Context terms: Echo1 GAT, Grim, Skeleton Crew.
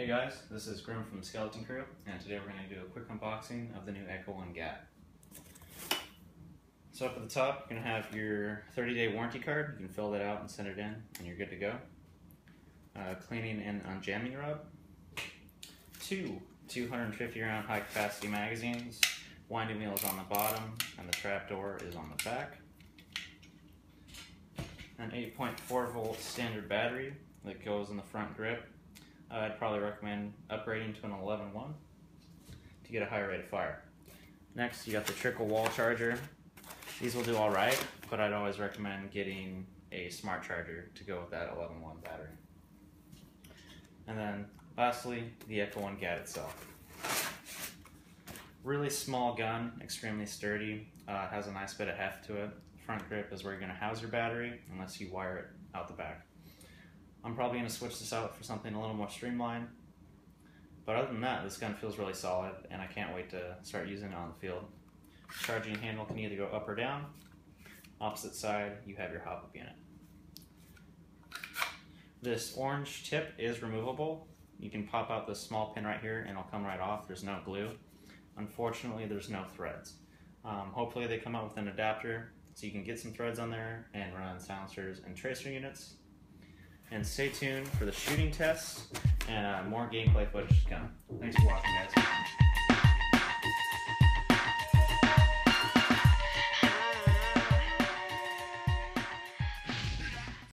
Hey guys, this is Grim from Skeleton Crew, and today we're going to do a quick unboxing of the new Echo1 GAT. So up at the top, you're going to have your 30-day warranty card. You can fill that out and send it in, and you're good to go. Cleaning and unjamming rod. Two 250-round high-capacity magazines. Winding wheel is on the bottom, and the trapdoor is on the back. An 8.4-volt standard battery that goes in the front grip. I'd probably recommend upgrading to an 11.1 to get a higher rate of fire. Next, you got the trickle wall charger. These will do all right, but I'd always recommend getting a smart charger to go with that 11.1 battery. And then lastly, the Echo1 GAT itself. Really small gun, extremely sturdy, has a nice bit of heft to it. Front grip is where you're gonna house your battery unless you wire it out the back. I'm probably going to switch this out for something a little more streamlined, but other than that, this gun feels really solid, and I can't wait to start using it on the field. Charging handle can either go up or down. Opposite side, you have your hop-up unit. This orange tip is removable. You can pop out this small pin right here, and it'll come right off. There's no glue. Unfortunately, there's no threads. Hopefully, they come out with an adapter, so you can get some threads on there and run silencers and tracer units. And stay tuned for the shooting tests and more gameplay footage to come. Thanks for watching, guys.